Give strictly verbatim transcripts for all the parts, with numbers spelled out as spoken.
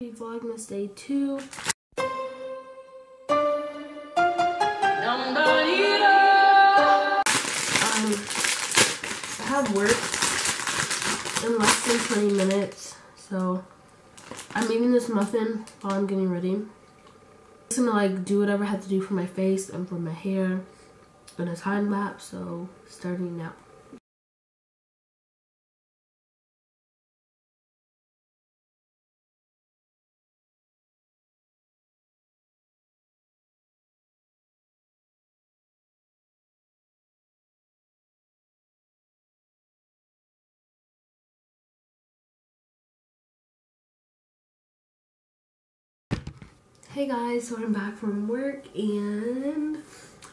Vlogmas day two. Um, I have work in less than twenty minutes, so I'm eating this muffin while I'm getting ready. I'm just gonna like do whatever I have to do for my face and for my hair in a time lapse, so starting now. Hey guys, so I'm back from work and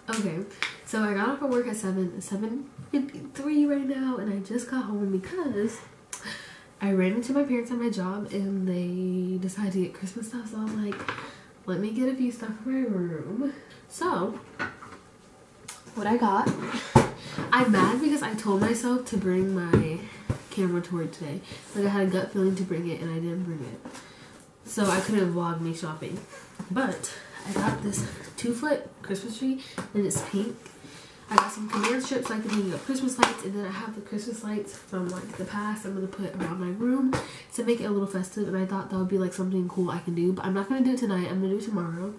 okay, so I got off of work at seven, it's seven fifty-three right now, and I just got home because I ran into my parents at my job and they decided to get Christmas stuff, so I'm like, let me get a few stuff for my room. So what I got, I'm mad because I told myself to bring my camera to work today. Like I had a gut feeling to bring it and I didn't bring it. So I couldn't vlog me shopping. But I got this two-foot Christmas tree and it's pink. I got some command strips so I can hang up Christmas lights, and then I have the Christmas lights from like the past I'm gonna put around my room to make it a little festive, and I thought that would be like something cool I can do, but I'm not gonna do it tonight, I'm gonna do it tomorrow.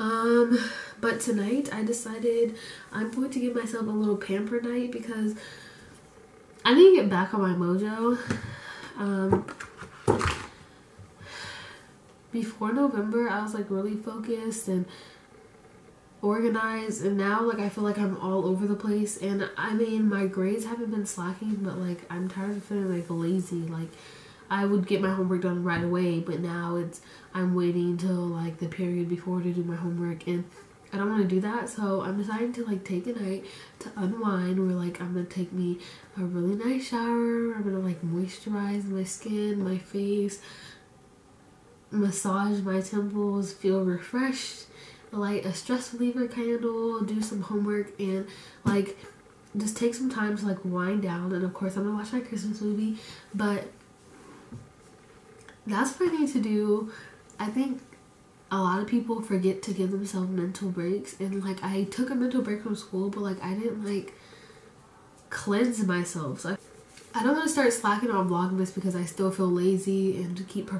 Um, but tonight I decided I'm going to give myself a little pamper night because I need to get back on my mojo. Um Before November, I was like really focused and organized, and now like I feel like I'm all over the place, and I mean my grades haven't been slacking, but like I'm tired of feeling like lazy. Like I would get my homework done right away, but now it's I'm waiting till like the period before to do my homework, and I don't want to do that, so I'm deciding to like take a night to unwind where like I'm gonna take me a really nice shower, I'm gonna like moisturize my skin, my face, massage my temples, feel refreshed, light a stress reliever candle, do some homework, and like just take some time to like wind down. And of course I'm gonna watch my Christmas movie, but that's what I need to do. I think a lot of people forget to give themselves mental breaks, and like I took a mental break from school, but like I didn't like cleanse myself, so I don't want to start slacking on Vlogmas because I still feel lazy and to keep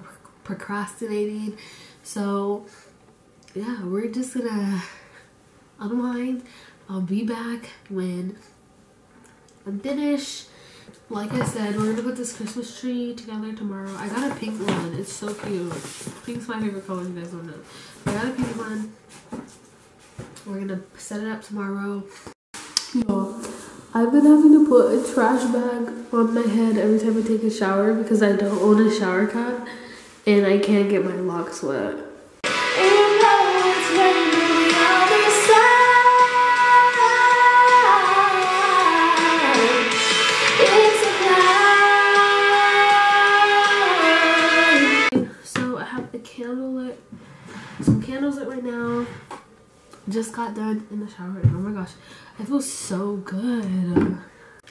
procrastinating. So yeah, we're just gonna unwind. I'll be back when I'm finished. Like I said, we're gonna put this Christmas tree together tomorrow. I got a pink one, it's so cute. Pink's my favorite color, you guys don't know. I got a pink one, we're gonna set it up tomorrow. Y'all, I've been having to put a trash bag on my head every time I take a shower because I don't own a shower cap and I can't get my locks wet. So I have a candle lit, some candles lit right now. Just got done in the shower and oh my gosh, I feel so good. I'm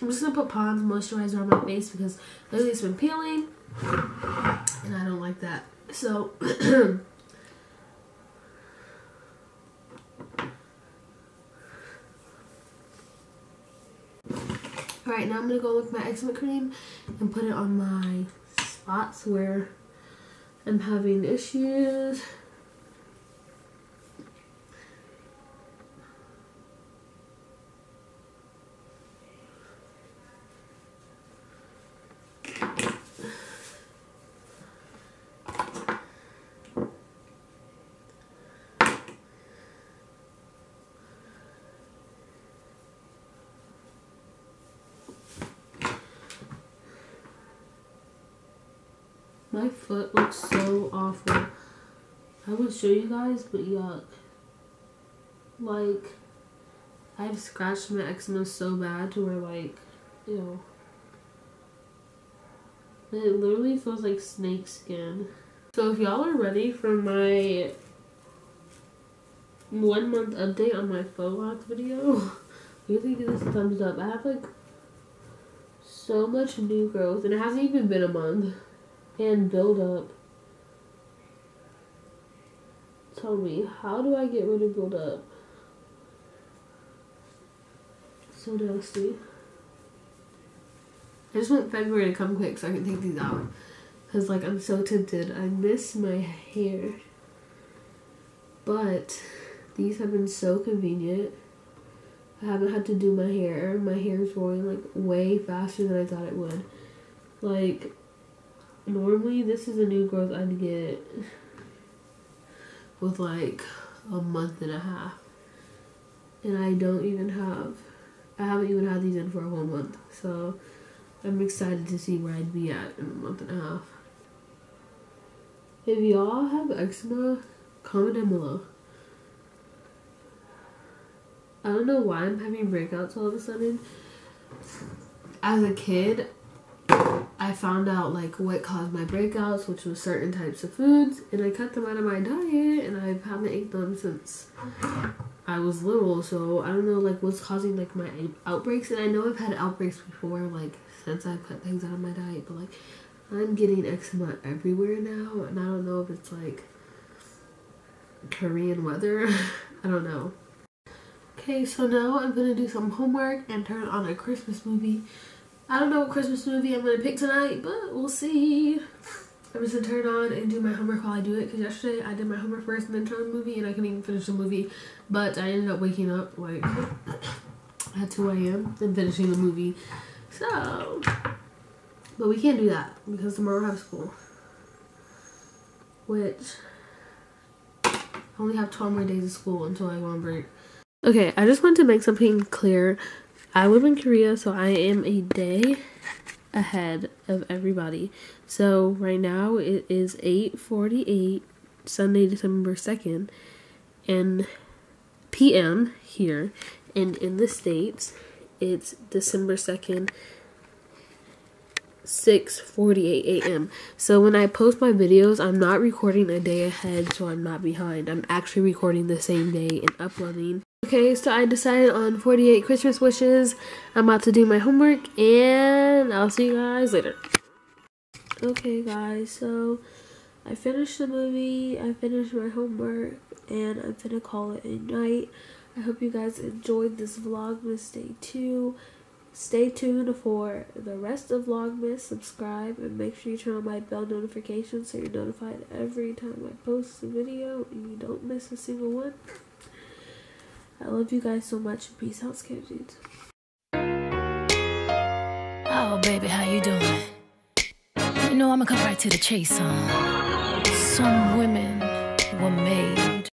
just gonna put Pond's moisturizer on my face because lately it's been peeling, and I don't like that. So alright, now I'm gonna go look at my eczema cream and put it on my spots where I'm having issues. My foot looks so awful. I would show you guys, but yuck. Like, I've scratched my eczema so bad to where, like, ew. It literally feels like snake skin. So if y'all are ready for my one month update on my Vlogmas video, you can give this a thumbs up. I have, like, so much new growth, and it hasn't even been a month. And build up. tell me, how do I get rid of buildup? So nasty. I just want February to come quick so I can take these out. Because, like, I'm so tempted. I miss my hair. But these have been so convenient. I haven't had to do my hair. My hair is growing, like, way faster than I thought it would. Like, normally this is a new growth I'd get with, like, a month and a half. And I don't even have... I haven't even had these in for a whole month. So... I'm excited to see where I'd be at in a month and a half. If y'all have eczema, comment down below. I don't know why I'm having breakouts all of a sudden. As a kid, I found out like what caused my breakouts, which was certain types of foods, and I cut them out of my diet, and I haven't eaten them since I was little. So I don't know like what's causing like my outbreaks, and I know I've had outbreaks before, like, since I've cut things out of my diet, but, like, I'm getting eczema everywhere now, and I don't know if it's, like, Korean weather. I don't know. Okay, so now I'm gonna do some homework and turn on a Christmas movie. I don't know what Christmas movie I'm gonna pick tonight, but we'll see. I'm just gonna turn on and do my homework while I do it, because yesterday I did my homework first and then turned on a movie, and I couldn't even finish the movie, but I ended up waking up, like, at two A M and finishing the movie. So, but we can't do that because tomorrow I have school, which I only have twelve more days of school until I go on break. Okay, I just wanted to make something clear. I live in Korea, so I am a day ahead of everybody. So right now it is eight forty-eight, Sunday, December second, and P M here, and in the States it's December second, six forty-eight A M So when I post my videos, I'm not recording a day ahead, so I'm not behind. I'm actually recording the same day and uploading. Okay, so I decided on forty-eight Christmas wishes. I'm about to do my homework, and I'll see you guys later. Okay, guys, so I finished the movie, I finished my homework, and I'm gonna call it a night. I hope you guys enjoyed this Vlogmas Day two. Stay tuned for the rest of Vlogmas. Subscribe and make sure you turn on my bell notification so you're notified every time I post a video and you don't miss a single one. I love you guys so much. Peace out, Scam Dudes. Oh, baby, how you doing? You know, I'm gonna come right to the chase, huh? Some women